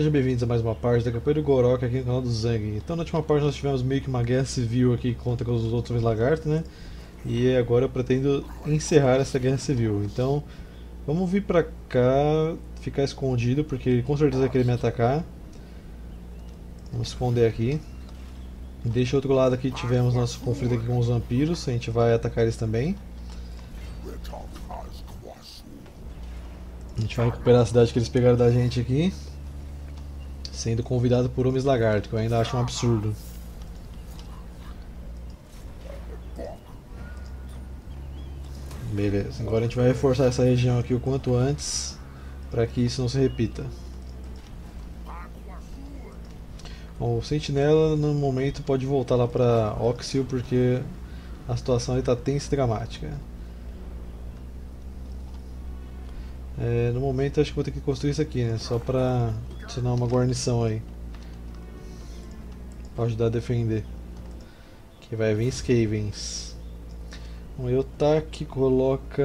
Sejam bem-vindos a mais uma parte da campanha do Gor-Rok aqui no canal do Zang. Então na última parte nós tivemos meio que uma guerra civil aqui contra os outros lagartos, né? E agora eu pretendo encerrar essa guerra civil. Então vamos vir pra cá, ficar escondido, porque ele com certeza vai querer me atacar. Vamos esconder aqui. Deixa o outro lado aqui, tivemos nosso conflito aqui com os vampiros, a gente vai atacar eles também. A gente vai recuperar a cidade que eles pegaram da gente aqui. Sendo convidado por homens lagarto, que eu ainda acho um absurdo. Beleza, agora a gente vai reforçar essa região aqui o quanto antes, para que isso não se repita. Bom, o sentinela no momento pode voltar lá para Oxio, porque a situação está tensa e dramática. É, no momento acho que vou ter que construir isso aqui, né? Só pra adicionar uma guarnição aí. Pra ajudar a defender. Que vai vir Skavens. O Yotak coloca...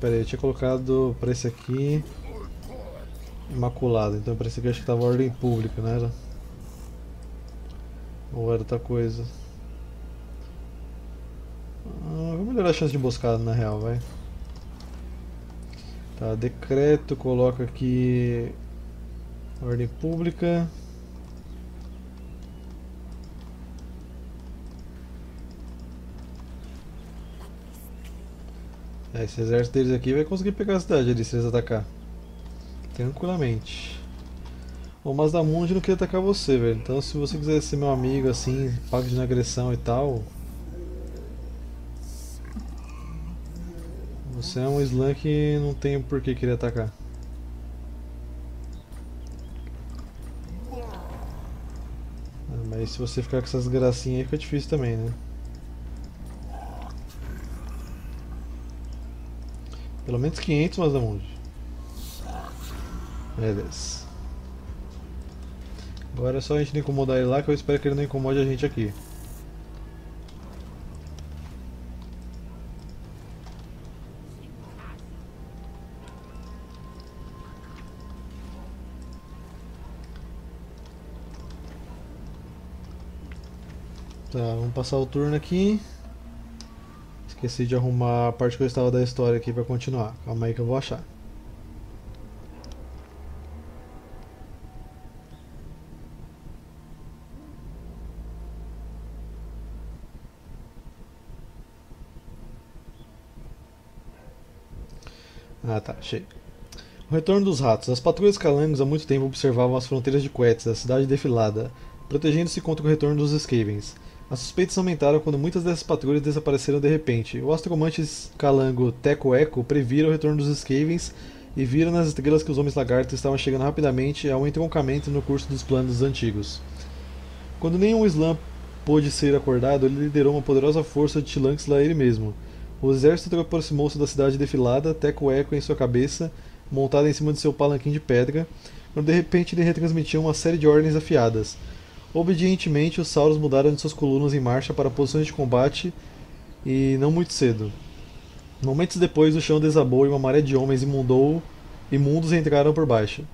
Pera aí, eu tinha colocado pra esse aqui... Imaculado, então pra esse aqui acho que tava ordem pública, não era? Ou era outra coisa? Ah, vou melhorar a chance de emboscada na real, vai. Tá, decreto, coloca aqui ordem pública. É, esse exército deles aqui vai conseguir pegar a cidade ali se eles atacar. Tranquilamente. O Mazdamundi não queria atacar você, velho. Então se você quiser ser meu amigo assim, pago de agressão e tal. Você é um Slam que não tem por que querer atacar. Ah, mas se você ficar com essas gracinhas aí fica difícil também, né? Pelo menos 500 Mazdamundi. Beleza. Agora é só a gente não incomodar ele lá, que eu espero que ele não incomode a gente aqui. Tá, vamos passar o turno aqui. Esqueci de arrumar a parte que eu estava da história aqui para continuar. Calma aí que eu vou achar. Ah tá, achei. O retorno dos ratos. As patrulhas calangos há muito tempo observavam as fronteiras de Quetzal, a cidade defilada, protegendo-se contra o retorno dos Skavens. As suspeitas aumentaram quando muitas dessas patrulhas desapareceram de repente. O astromante calango Teco Echo previra o retorno dos Skavens e vira nas estrelas que os homens lagartos estavam chegando rapidamente a um entroncamento no curso dos planos antigos. Quando nenhum Slam pôde ser acordado, ele liderou uma poderosa força de T'Lanxla ele mesmo. O exército aproximou-se da cidade defilada, Teco Echo em sua cabeça, montado em cima de seu palanquim de pedra, quando de repente ele retransmitiu uma série de ordens afiadas. Obedientemente, os Sauros mudaram de suas colunas em marcha para posições de combate e não muito cedo. Momentos depois, o chão desabou e uma maré de homens imundos entraram por baixo.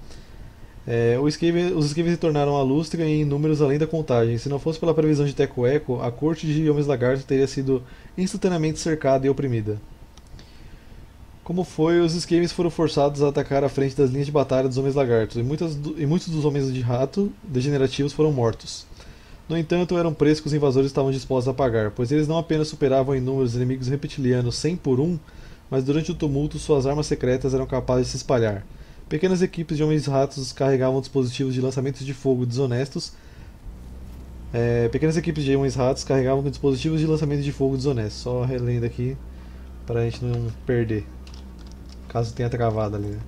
Os Skavens se tornaram alustra em números além da contagem. Se não fosse pela previsão de Teco Echo, a corte de homens lagartos teria sido instantaneamente cercada e oprimida. Como foi, os Skavens foram forçados a atacar à frente das linhas de batalha dos homens lagartos, e muitos dos homens de rato degenerativos foram mortos. No entanto, eram preços que os invasores estavam dispostos a pagar, pois eles não apenas superavam em número os inimigos reptilianos 100 por 1, mas durante o tumulto suas armas secretas eram capazes de se espalhar. Pequenas equipes de homens ratos carregavam dispositivos de lançamentos de fogo desonestos. Só relendo aqui para a gente não perder. Caso tenha travado ali, né?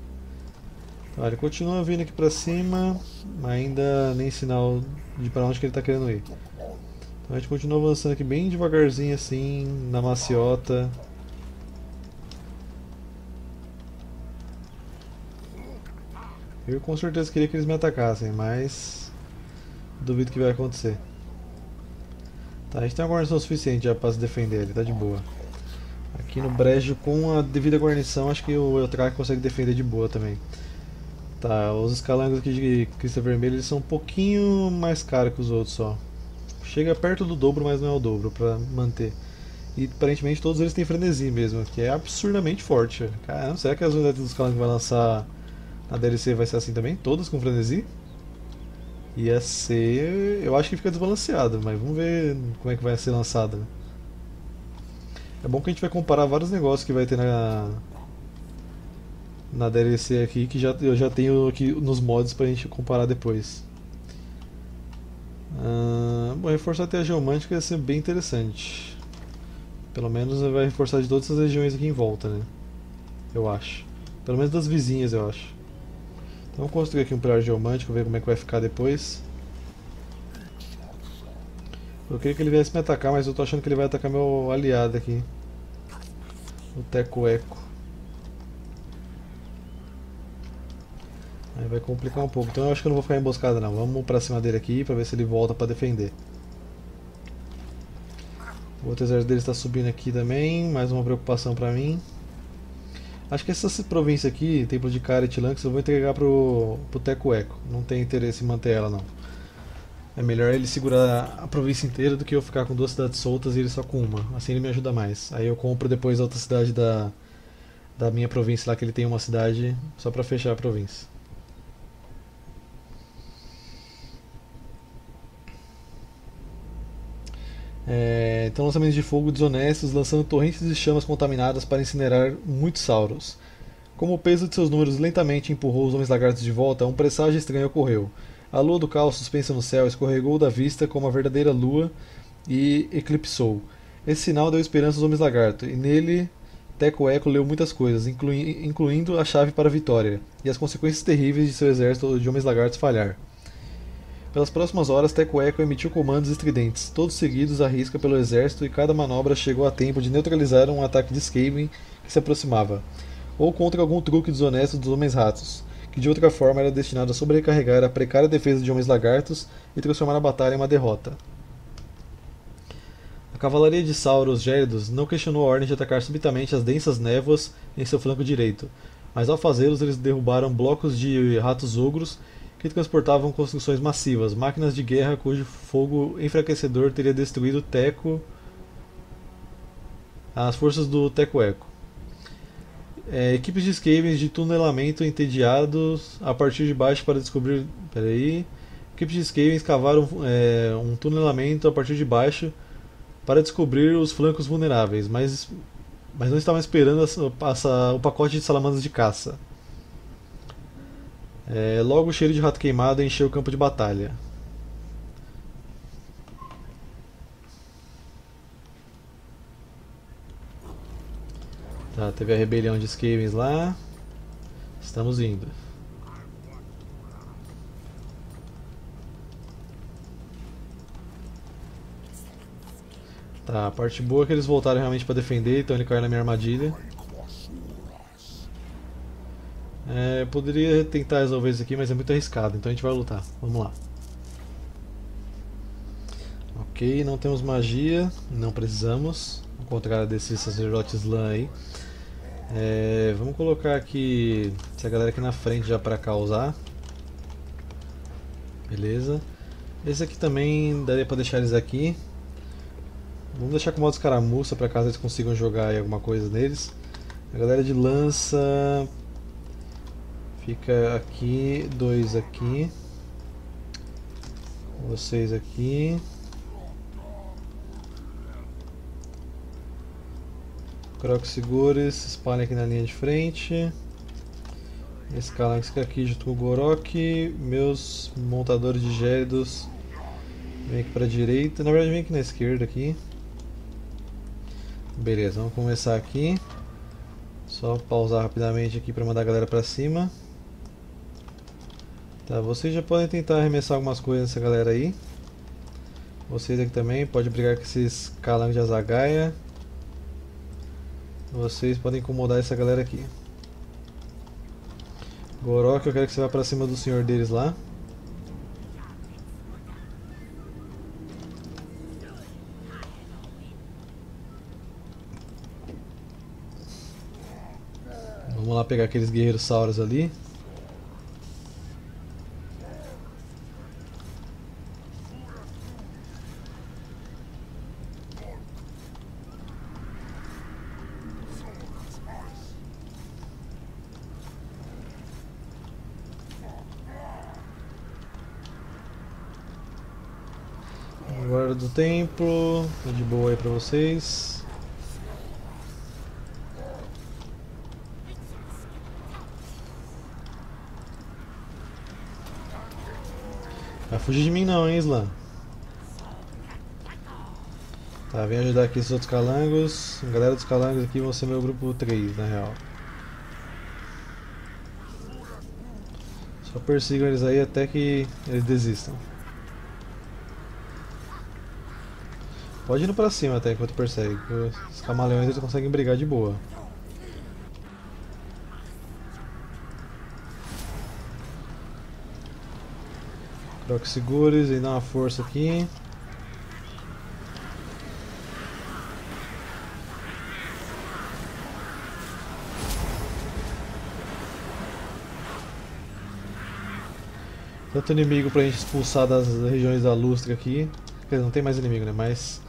Então, ele continua vindo aqui pra cima, mas ainda nem sinal de pra onde que ele tá querendo ir. Então a gente continua avançando aqui bem devagarzinho assim, na maciota. Eu com certeza queria que eles me atacassem, mas duvido que vai acontecer. Tá, a gente tem uma guarnição suficiente já pra se defender, ele tá de boa. Aqui no brejo, com a devida guarnição, acho que o Yotak consegue defender de boa também. Tá, os escalangos aqui de crista vermelha eles são um pouquinho mais caros que os outros só. Chega perto do dobro, mas não é o dobro pra manter. E aparentemente todos eles têm frenesi mesmo, que é absurdamente forte. Caramba, será que as unidades dos escalangos que vai lançar na DLC vai ser assim também? Todas com frenesi? Ia ser... eu acho que fica desbalanceado, mas vamos ver como é que vai ser lançada. É bom que a gente vai comparar vários negócios que vai ter na DLC aqui, que eu já tenho aqui nos mods pra gente comparar depois. Bom, reforçar até a geomântica ia ser bem interessante. Pelo menos vai reforçar de todas as regiões aqui em volta, né? Eu acho. Pelo menos das vizinhas, eu acho. Então vamos construir aqui um pilar geomântico, ver como é que vai ficar depois. Eu queria que ele viesse me atacar, mas eu tô achando que ele vai atacar meu aliado aqui. O Teco Echo. Aí vai complicar um pouco, então eu acho que eu não vou ficar emboscado não. Vamos pra cima dele aqui, pra ver se ele volta pra defender. O outro exército dele está subindo aqui também, mais uma preocupação pra mim. Acho que essa província aqui, Templo de Kharit Lanx, eu vou entregar pro Teco Echo. Não tem interesse em manter ela não. É melhor ele segurar a província inteira do que eu ficar com duas cidades soltas e ele só com uma. Assim ele me ajuda mais. Aí eu compro depois a outra cidade da minha província lá, que ele tem uma cidade só pra fechar a província. Então lançamentos de fogo desonestos, lançando torrentes de chamas contaminadas para incinerar muitos Sauros. Como o peso de seus números lentamente empurrou os homens lagartos de volta, um presságio estranho ocorreu. A lua do caos suspensa no céu escorregou da vista como a verdadeira lua e eclipsou. Esse sinal deu esperança aos homens lagarto, e nele Teco Echo leu muitas coisas, incluindo a chave para a vitória, e as consequências terríveis de seu exército de homens lagartos falhar. Pelas próximas horas, Teco Echo emitiu comandos estridentes, todos seguidos à risca pelo exército, e cada manobra chegou a tempo de neutralizar um ataque de Skaven que se aproximava, ou contra algum truque desonesto dos homens ratos, que de outra forma era destinado a sobrecarregar a precária defesa de homens lagartos e transformar a batalha em uma derrota. A cavalaria de Sauros gélidos não questionou a ordem de atacar subitamente as densas névoas em seu flanco direito, mas ao fazê-los eles derrubaram blocos de ratos ogros que transportavam construções massivas, máquinas de guerra cujo fogo enfraquecedor teria destruído as forças do Teco Echo. Equipes de Skavens de tunelamento entediados a partir de baixo para descobrir... Equipes de Skavens cavaram um tunelamento a partir de baixo para descobrir os flancos vulneráveis, mas não estavam esperando o pacote de salamandras de caça. Logo o cheiro de rato queimado encheu o campo de batalha. Tá, teve a rebelião de Skavens lá. Estamos indo. Tá, a parte boa é que eles voltaram realmente para defender, então ele caiu na minha armadilha. Poderia tentar resolver isso aqui, mas é muito arriscado, então a gente vai lutar. Vamos lá. Ok, não temos magia, não precisamos. Ao contrário desses sacerdotes lã aí. Vamos colocar aqui essa galera aqui na frente já para causar. Beleza. Esse aqui também daria para deixar eles aqui. Vamos deixar com o modo escaramuça para caso eles consigam jogar aí alguma coisa neles. A galera de lança fica aqui, dois aqui, vocês aqui. Crocs seguros, se espalhem aqui na linha de frente. Esse Kalanx fica aqui junto com o Gor-Rok. Meus montadores de gélidos vem aqui pra direita, na verdade vem aqui na esquerda aqui. Beleza, vamos começar aqui. Só pausar rapidamente aqui pra mandar a galera pra cima. Tá, vocês já podem tentar arremessar algumas coisas nessa galera aí. Vocês aqui também, pode brigar com esses Kalanx de Azagaia. Vocês podem incomodar essa galera aqui. Gor-Rok, eu quero que você vá pra cima do senhor deles lá. Vamos lá pegar aqueles guerreiros Sauros ali. Guarda do templo, tô de boa aí pra vocês. Vai fugir de mim não, hein, Slam. Tá, vem ajudar aqui esses outros calangos. A galera dos calangos aqui vão ser meu grupo 3, na real. Só persigam eles aí até que eles desistam. Pode ir indo pra cima até enquanto persegue, porque os camaleões eles conseguem brigar de boa. Croc seguros e dá uma força aqui. Tanto inimigo pra gente expulsar das regiões da lustra aqui. Quer dizer, não tem mais inimigo, né? Mas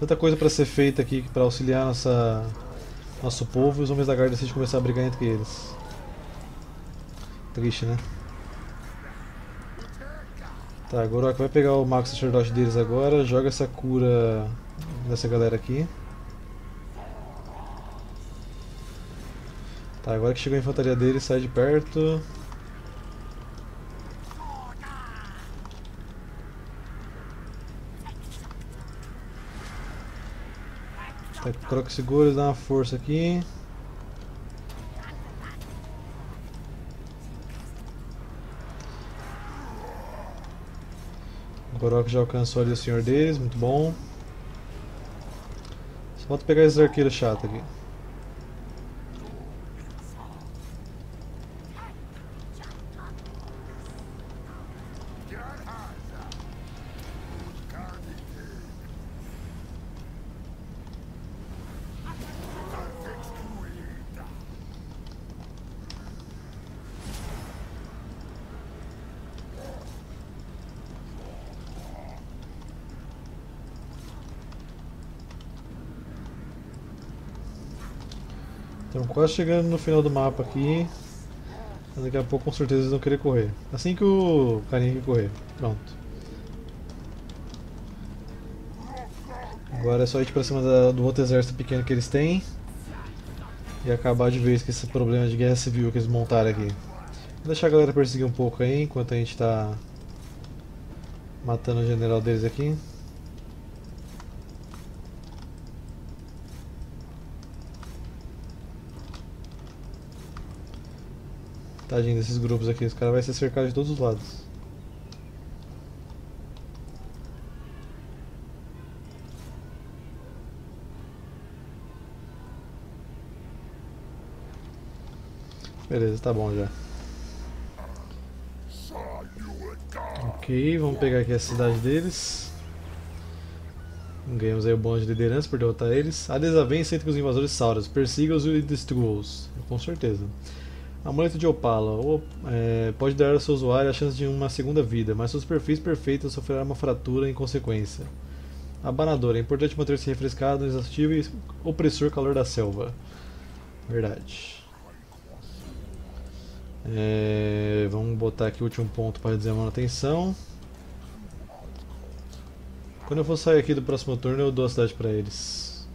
tanta coisa pra ser feita aqui pra auxiliar nosso povo, e os homens da guarda decidem começar a brigar entre eles. Triste, né? Tá, Gor-Rok vai pegar o Mago Sacerdote deles agora, joga essa cura dessa galera aqui. Tá, agora que chegou a infantaria deles, sai de perto. Croc seguros, dá uma força aqui. O Gor-Rok já alcançou ali o senhor deles, muito bom. Só falta pegar esses arqueiros chato aqui. Quase chegando no final do mapa aqui. Daqui a pouco com certeza eles vão querer correr. Assim que o carinha quer correr. Pronto. Agora é só ir pra cima do outro exército pequeno que eles têm. E acabar de vez com esse problema de guerra civil que eles montaram aqui. Vou deixar a galera perseguir um pouco aí enquanto a gente tá matando o general deles aqui. Tadinho desses grupos aqui, os caras vão ser cercados de todos os lados. Beleza, tá bom já. Ok, vamos pegar aqui a cidade deles. Ganhamos aí o bônus de liderança por derrotar eles. A desavença entre os invasores Sauros, persiga-os e destrua-os. Com certeza. Amuleto de Opala pode dar ao seu usuário a chance de uma segunda vida, mas sua superfície perfeita sofrerá uma fratura em consequência. Abanadora, é importante manter-se refrescado, exaustivo e opressor calor da selva. Verdade. Vamos botar aqui o último ponto para reduzir a manutenção. Quando eu for sair aqui do próximo turno eu dou a cidade para eles.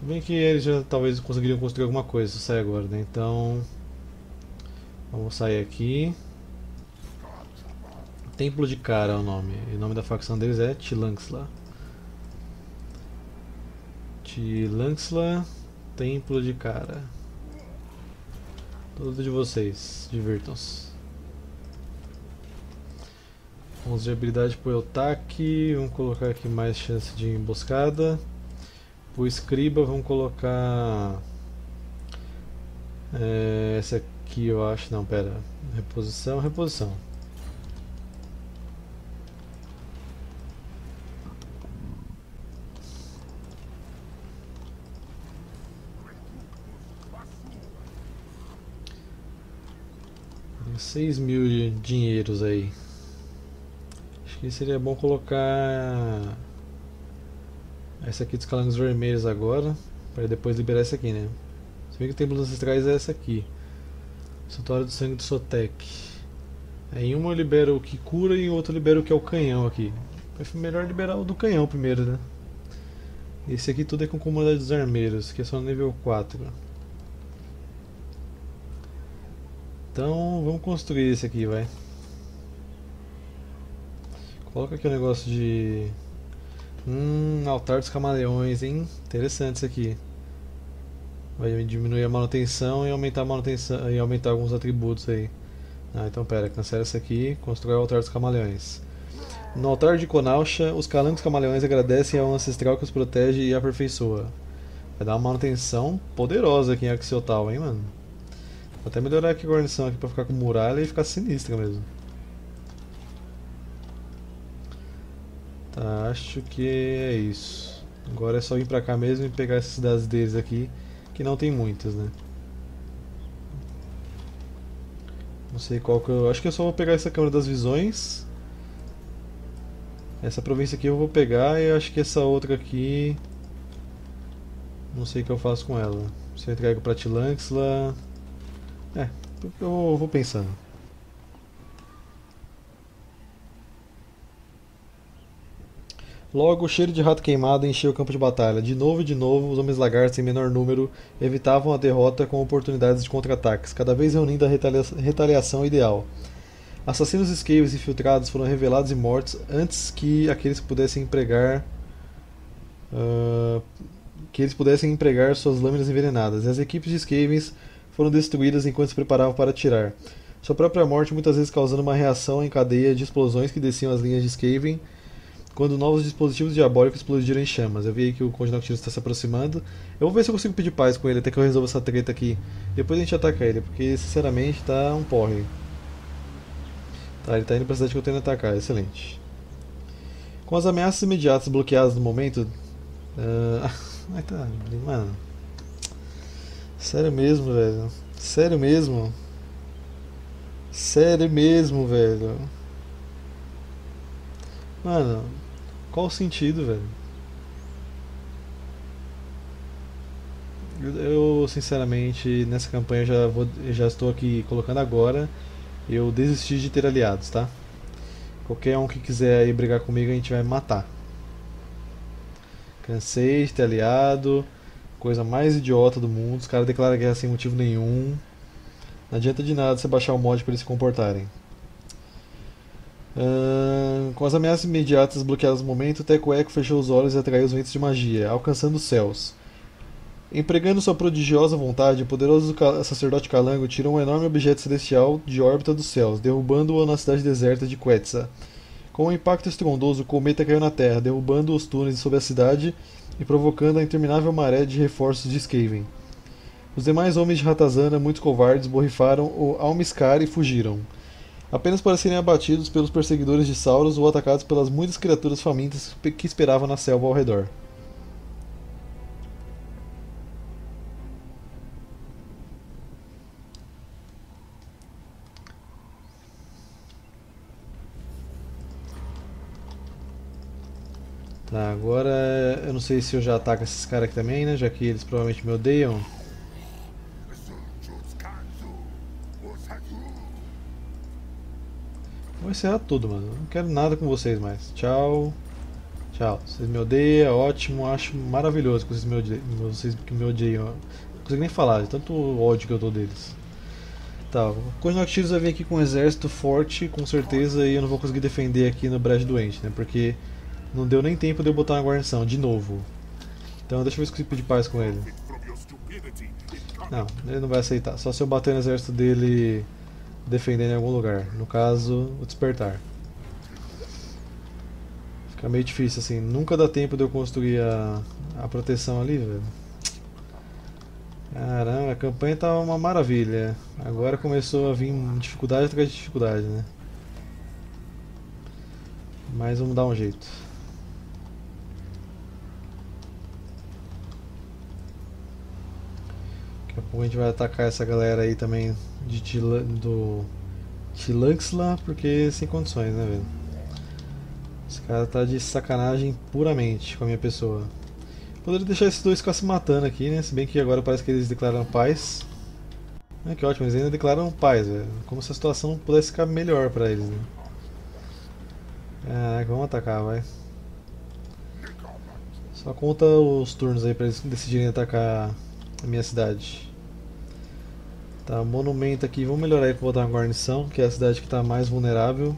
Bem que eles já talvez conseguiriam construir alguma coisa se eu sair agora, né? Então... vamos sair aqui. Templo de Cara é o nome. E o nome da facção deles é T'Lanxla. T'Lanxla, Templo de Cara. Todos de vocês, divirtam-se. Vamos de habilidade pro Yotak. Vamos colocar aqui mais chance de emboscada. O escriba, vamos colocar essa aqui, eu acho. Não, pera, reposição. Tem 6.000 de dinheiros aí. Acho que seria bom colocar essa aqui dos calangos vermelhos agora, para depois liberar essa aqui, né? Se bem que o templo dos ancestrais é essa aqui. Santuário do Sangue do Sotek. Em uma eu libero o que cura e em outra eu libero o que é o canhão aqui. É melhor liberar o do canhão primeiro, né? Esse aqui tudo é com comunidade dos armeiros, que é só nível 4. Então vamos construir esse aqui, vai. Coloca aqui o negócio de... altar dos camaleões, hein? Interessante isso aqui. Vai diminuir a manutenção e aumentar alguns atributos aí. Ah, então pera, cancela isso aqui, constrói o altar dos camaleões. No altar de Konausha, os calangos camaleões agradecem ao ancestral que os protege e aperfeiçoa. Vai dar uma manutenção poderosa aqui em Axiotal, hein, mano? Vou até melhorar aqui a guarnição aqui pra ficar com muralha e ficar sinistra mesmo. Tá, acho que é isso. Agora é só vir pra cá mesmo e pegar essas cidades deles aqui, que não tem muitas, né? Não sei qual que eu... Acho que eu só vou pegar essa Câmara das Visões. Essa província aqui eu vou pegar e acho que essa outra aqui... Não sei o que eu faço com ela. Se eu entrego pra T'Lanxla... É, eu vou pensando. Logo, o cheiro de rato queimado encheu o campo de batalha. De novo, os homens lagartos em menor número evitavam a derrota com oportunidades de contra-ataques, cada vez reunindo a retaliação ideal. Assassinos esquivos e infiltrados foram revelados e mortos antes que aqueles pudessem empregar suas lâminas envenenadas. E as equipes de Skavens foram destruídas enquanto se preparavam para atirar. Sua própria morte muitas vezes causando uma reação em cadeia de explosões que desciam as linhas de Skaven quando novos dispositivos diabólicos explodiram em chamas. Eu vi aí que o Conde Noctilus está se aproximando. Eu vou ver se eu consigo pedir paz com ele até que eu resolva essa treta aqui. Depois a gente ataca ele, porque sinceramente tá um porre. Tá, ele tá indo pra cidade que eu tenho que atacar, excelente. Com as ameaças imediatas bloqueadas no momento... Ai, tá, mano... Sério mesmo, velho. Sério mesmo. Sério mesmo, velho. Mano, qual o sentido, velho? Eu, sinceramente, nessa campanha já estou aqui colocando agora. Eu desisti de ter aliados, tá? Qualquer um que quiser aí brigar comigo, a gente vai matar. Cansei de ter aliado. Coisa mais idiota do mundo, os caras declaram guerra sem motivo nenhum. Não adianta de nada você baixar o mod para eles se comportarem. Com as ameaças imediatas bloqueadas no momento, Teco Echo fechou os olhos e atraiu os ventos de magia, alcançando os céus. Empregando sua prodigiosa vontade, o poderoso sacerdote calango tirou um enorme objeto celestial de órbita dos céus, derrubando-o na cidade deserta de Quetzal. Com um impacto estrondoso, o cometa caiu na terra, derrubando os túneis sob a cidade e provocando a interminável maré de reforços de Skaven. Os demais homens de Ratazana, muito covardes, borrifaram o almiscar e fugiram. Apenas para serem abatidos pelos perseguidores de Sauros ou atacados pelas muitas criaturas famintas que esperavam na selva ao redor. Tá, agora eu não sei se eu já ataco esses caras aqui também, né? Já que eles provavelmente me odeiam. Vou encerrar tudo, mano. Não quero nada com vocês mais. Tchau. Tchau. Vocês me odeiam, ótimo. Acho maravilhoso que vocês que me odeiam. Não consigo nem falar de tanto ódio que eu tô deles. Tá, o Conde Noctilus vai vir aqui com um exército forte, com certeza, e eu não vou conseguir defender aqui no brejo doente, né? Porque... não deu nem tempo de eu botar uma guarnição, de novo. Então deixa eu ver se eu consigo pedir paz com ele. Não, ele não vai aceitar. Só se eu bater no exército dele defendendo em algum lugar. No caso, o despertar. Fica meio difícil assim. Nunca dá tempo de eu construir a proteção ali, velho. Caramba, a campanha tá uma maravilha. Agora começou a vir dificuldade atrás de dificuldade, né? Mas vamos dar um jeito. Daqui a pouco a gente vai atacar essa galera aí também de T'Lanxla, porque sem condições, né, velho? Esse cara tá de sacanagem puramente com a minha pessoa. Poderia deixar esses dois ficar se matando aqui, né? Se bem que agora parece que eles declararam paz. Ah, que ótimo, eles ainda declararam paz, velho. Como se a situação pudesse ficar melhor pra eles, né? Caraca, vamos atacar, vai. Só conta os turnos aí pra eles decidirem atacar a minha cidade. Tá, monumento aqui, vamos melhorar aí pra botar uma guarnição, que é a cidade que tá mais vulnerável.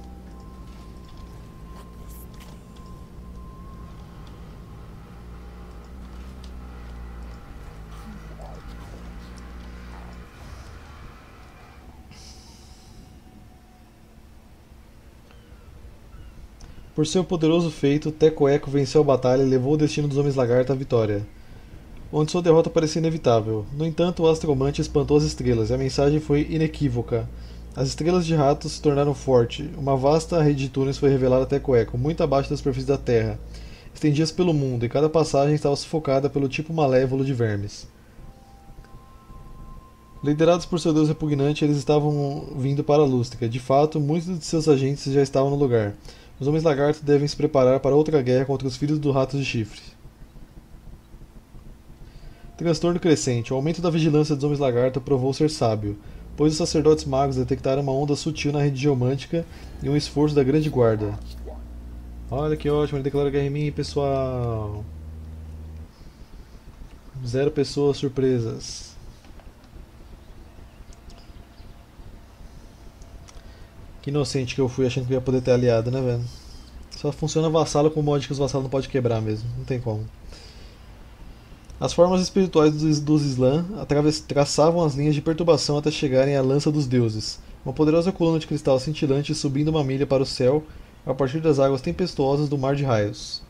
Por seu poderoso feito, Teco Echo venceu a batalha e levou o destino dos homens lagarta à vitória, onde sua derrota parecia inevitável. No entanto, o astromante espantou as estrelas e a mensagem foi inequívoca. As estrelas de rato se tornaram fortes. Uma vasta rede de túneis foi revelada a Teco Echo, muito abaixo da superfície da Terra, estendidas pelo mundo, e cada passagem estava sufocada pelo tipo malévolo de vermes. Liderados por seu deus repugnante, eles estavam vindo para a Lústrica. De fato, muitos de seus agentes já estavam no lugar. Os homens lagartos devem se preparar para outra guerra contra os filhos do rato de chifre. Transtorno crescente. O aumento da vigilância dos homens lagarto provou ser sábio, pois os sacerdotes magos detectaram uma onda sutil na rede geomântica e um esforço da grande guarda. Olha que ótimo, ele declara guerra em mim, pessoal. 0 pessoas surpresas. Que inocente que eu fui achando que ia poder ter aliado, né, velho? Só funciona vassalo com o mod que os vassalos não podem quebrar mesmo. Não tem como. As formas espirituais dos Slam traçavam as linhas de perturbação até chegarem à lança dos deuses. Uma poderosa coluna de cristal cintilante subindo uma milha para o céu a partir das águas tempestuosas do mar de raios.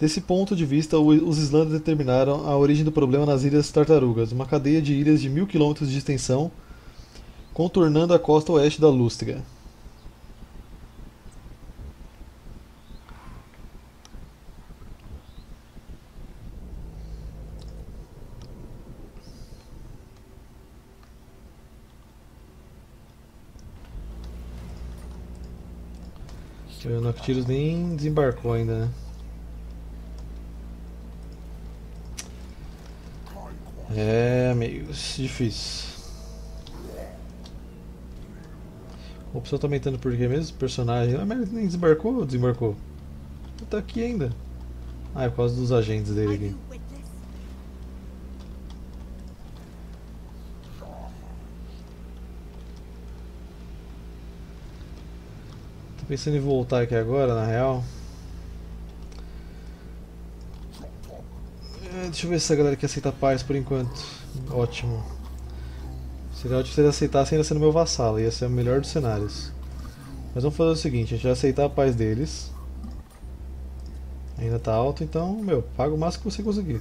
Desse ponto de vista, os Slam determinaram a origem do problema nas Ilhas Tartarugas, uma cadeia de ilhas de 1000 km de extensão, contornando a costa oeste da Lústriga. O Noctilus nem desembarcou ainda, né? É, amigos, difícil. O pessoal tá aumentando por quê mesmo? Personagem. Ah, mas ele nem desembarcou ou desembarcou? Ele tá aqui ainda. Ah, é por causa dos agentes dele aqui. Tô pensando em voltar aqui agora, na real. Deixa eu ver se a galera aqui aceita paz por enquanto. Ótimo. Seria ótimo se eles aceitassem ainda sendo meu vassalo, ia ser o melhor dos cenários. Mas vamos fazer o seguinte, a gente vai aceitar a paz deles. Ainda tá alto, então, meu, paga o máximo que você conseguir.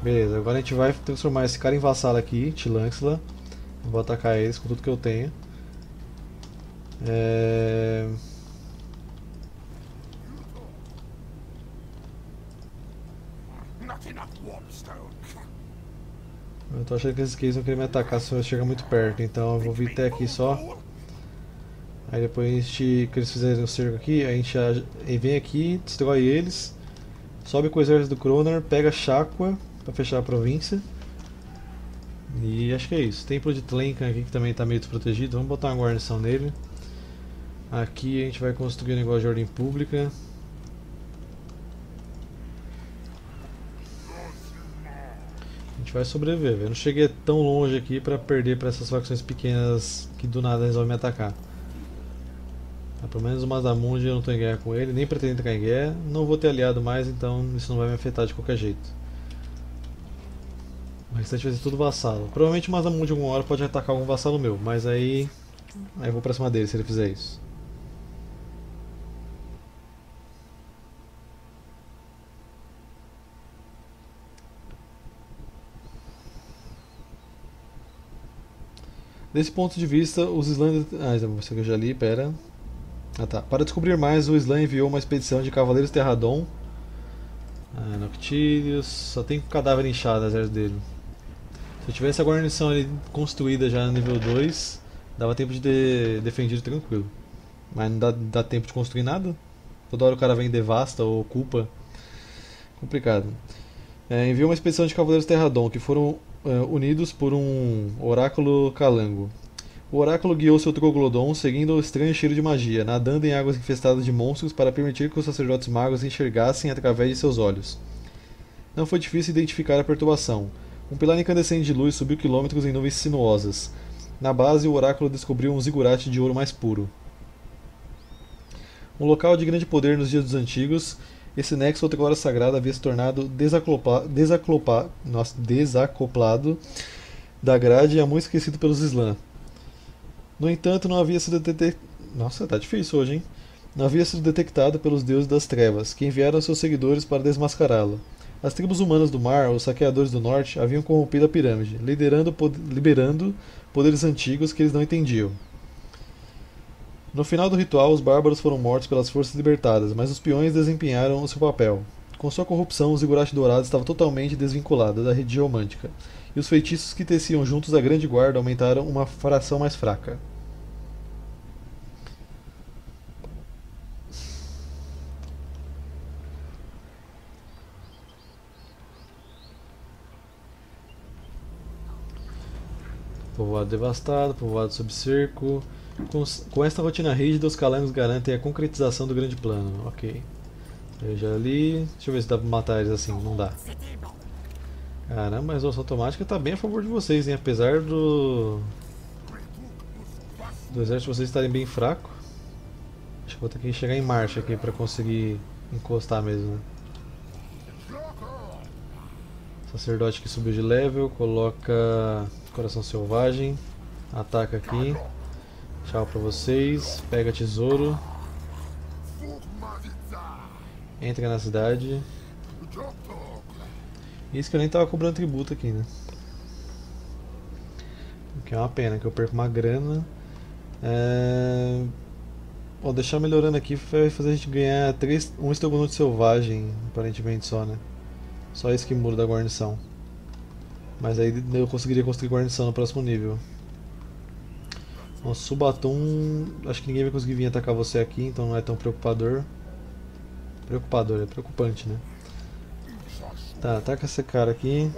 Beleza, agora a gente vai transformar esse cara em vassalo aqui, T'Lanxla. Vou atacar eles com tudo que eu tenho. Eu tô achando que esses caras vão querer me atacar se eu chegar muito perto, então eu vou vir até aqui só. Aí depois a gente, que eles fizerem um cerco aqui, a gente vem aqui, destrói eles, sobe com o exército do Cronar, pega Xaqua pra fechar a província. E acho que é isso. Templo de Tlenkan aqui que também tá meio desprotegido, vamos botar uma guarnição nele. Aqui a gente vai construir um negócio de ordem pública. A gente vai sobreviver, eu não cheguei tão longe aqui pra perder pra essas facções pequenas que do nada resolvem me atacar. Pelo menos o Mazdamundi eu não estou em guerra com ele, nem pretendo entrar em guerra, não vou ter aliado mais, então isso não vai me afetar de qualquer jeito. O restante vai ser tudo vassalo, provavelmente o Mazdamundi alguma hora pode atacar algum vassalo meu, mas aí eu vou pra cima dele se ele fizer isso. Desse ponto de vista, os Slam... Ah, isso aqui eu já li, pera. Ah, tá. Para descobrir mais, o Slam enviou uma expedição de Cavaleiros Terradon. Ah, Noctilus... Só tem cadáver inchado, exército dele. Se eu tivesse a guarnição ali construída já no nível 2, dava tempo de ter defendido tranquilo. Mas não dá tempo de construir nada. Toda hora o cara vem e devasta ou ocupa. Complicado. Enviou uma expedição de Cavaleiros Terradon, que foram unidos por um oráculo calango. O oráculo guiou seu troglodon seguindo o estranho cheiro de magia, nadando em águas infestadas de monstros para permitir que os sacerdotes magos enxergassem através de seus olhos. Não foi difícil identificar a perturbação. Um pilar incandescente de luz subiu quilômetros em nuvens sinuosas. Na base, o oráculo descobriu um zigurate de ouro mais puro. Um local de grande poder nos dias dos antigos, esse nexo outrora sagrado havia se tornado desacoplado da grade e há muito esquecido pelos Slam. No entanto, não havia sido detectado... Nossa, tá difícil hoje, hein? Não havia sido detectado pelos deuses das trevas, que enviaram seus seguidores para desmascará-lo. As tribos humanas do mar, os saqueadores do norte, haviam corrompido a pirâmide, liberando poderes antigos que eles não entendiam. No final do ritual, os bárbaros foram mortos pelas forças libertadas, mas os peões desempenharam o seu papel. Com sua corrupção, o zigurate dourado estava totalmente desvinculado da rede geomântica, e os feitiços que teciam juntos a grande guarda aumentaram uma fração mais fraca. Povoado devastado, povoado sob cerco. Com esta rotina rígida, os calangos garantem a concretização do grande plano. Ok. Veja ali. Deixa eu ver se dá pra matar eles assim. Não dá. Caramba, a resolução automática tá bem a favor de vocês, hein? Apesar do exército de vocês estarem bem fraco. Acho que vou ter que chegar em marcha aqui pra conseguir encostar mesmo, né? Sacerdote que subiu de level. Coloca coração selvagem. Ataca aqui. Tchau pra vocês. Pega tesouro. Entra na cidade. Isso que eu nem tava cobrando tributo aqui, né? O que é uma pena, que eu perco uma grana. Bom, deixar melhorando aqui vai fazer a gente ganhar um estrogonote selvagem, aparentemente só, né? Só isso que muda da guarnição. Mas aí eu conseguiria construir guarnição no próximo nível. Bom, Subatum, acho que ninguém vai conseguir vir atacar você aqui, então não é tão preocupador. Preocupador, é preocupante, né? Tá, ataca esse cara aqui.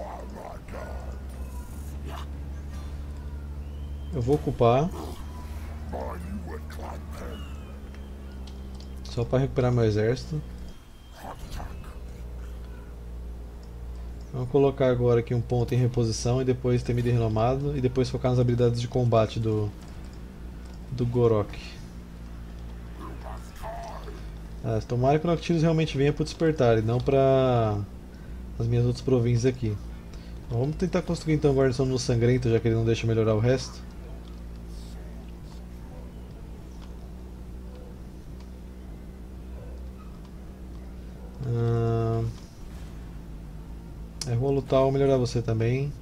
Eu vou ocupar. Só para recuperar meu exército. Vamos colocar agora aqui um ponto em reposição e depois temido e renomado. E depois focar nas habilidades de combate do Gor-Rok. Ah, tomara que o Noctilus realmente venha para despertar e não para as minhas outras províncias aqui. Então, vamos tentar construir então a guarnição no sangrento, já que ele não deixa melhorar o resto. É vou lutar ou melhorar você também.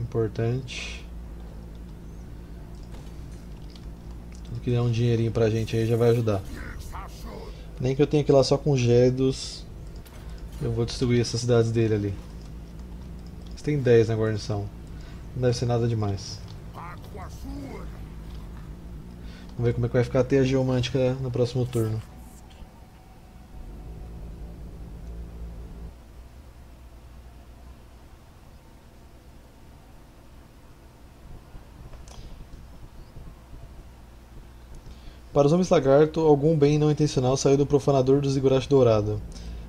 Importante. Tudo que der um dinheirinho pra gente aí já vai ajudar. Nem que eu tenha que ir lá só com Gédos. Eu vou destruir essas cidades dele ali. Eles têm 10 na guarnição. Não deve ser nada demais. Vamos ver como é que vai ficar a teia geomântica no próximo turno. Para os homens lagarto, algum bem não intencional saiu do profanador do zigurate dourado.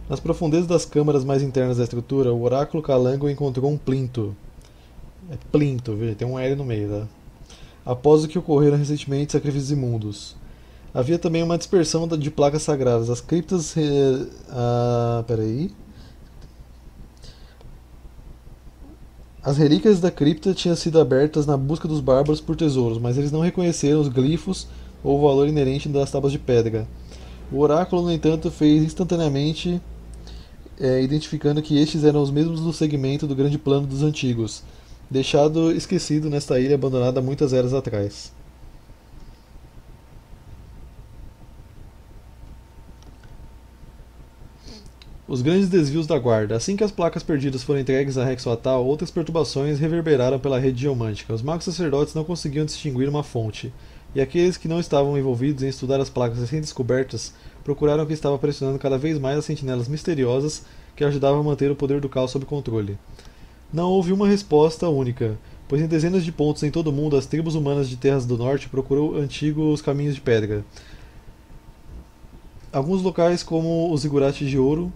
Nas profundezas das câmaras mais internas da estrutura, o oráculo calango encontrou um plinto. É plinto, veja, tem um L no meio, tá? Após o que ocorreram recentemente sacrifícios imundos. Havia também uma dispersão de placas sagradas. As criptas... peraí... As relíquias da cripta tinham sido abertas na busca dos bárbaros por tesouros, mas eles não reconheceram os glifos ou o valor inerente das tábuas de pedra. O oráculo, no entanto, fez instantaneamente, identificando que estes eram os mesmos do segmento do grande plano dos antigos, deixado esquecido nesta ilha abandonada há muitas eras atrás. Os grandes desvios da guarda. Assim que as placas perdidas foram entregues a Rexotal, outras perturbações reverberaram pela rede geomântica. Os magos sacerdotes não conseguiam distinguir uma fonte, e aqueles que não estavam envolvidos em estudar as placas recém-descobertas procuraram o que estava pressionando cada vez mais as sentinelas misteriosas que ajudavam a manter o poder do caos sob controle. Não houve uma resposta única, Pois em dezenas de pontos em todo o mundo, as tribos humanas de terras do norte procuram antigos caminhos de pedra. Alguns locais, como os zigurates de ouro,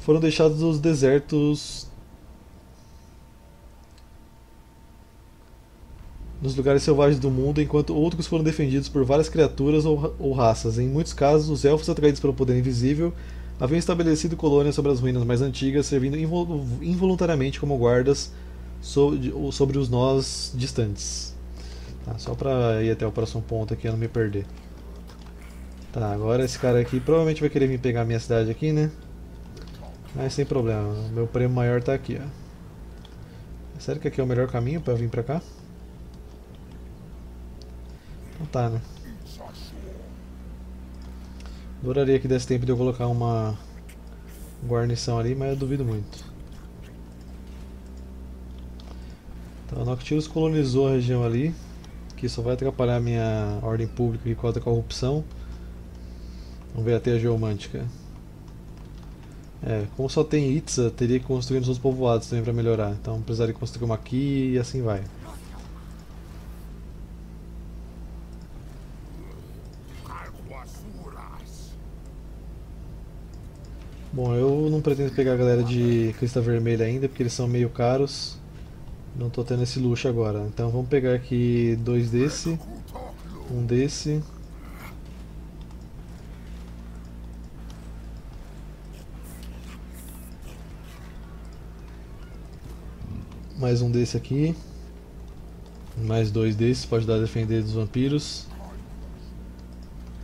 foram deixados nos desertos, nos lugares selvagens do mundo, enquanto outros foram defendidos por várias criaturas ou raças. Em muitos casos, os elfos, atraídos pelo poder invisível, haviam estabelecido colônias sobre as ruínas mais antigas, servindo involuntariamente como guardas sobre os nós distantes. Tá, só para ir até o próximo ponto aqui, eu não me perder. Tá, agora esse cara aqui provavelmente vai querer vir pegar a minha cidade aqui, né? Mas sem problema, meu prêmio maior tá aqui, ó. Sério que aqui é o melhor caminho para vir pra cá? Então tá, né? Adoraria que desse tempo de eu colocar uma guarnição ali, mas eu duvido muito. Então, o Noctilus colonizou a região ali, que só vai atrapalhar a minha ordem pública e contra a corrupção. Vamos ver até a geomântica. É, como só tem Itza, teria que construir nos outros povoados também para melhorar. Então precisaria construir uma aqui e assim vai. Bom, eu não pretendo pegar a galera de crista vermelha ainda, porque eles são meio caros. Não estou tendo esse luxo agora. Então vamos pegar aqui dois desse, um desse. Mais um desse aqui. Mais dois desses, pode ajudar a defender dos vampiros.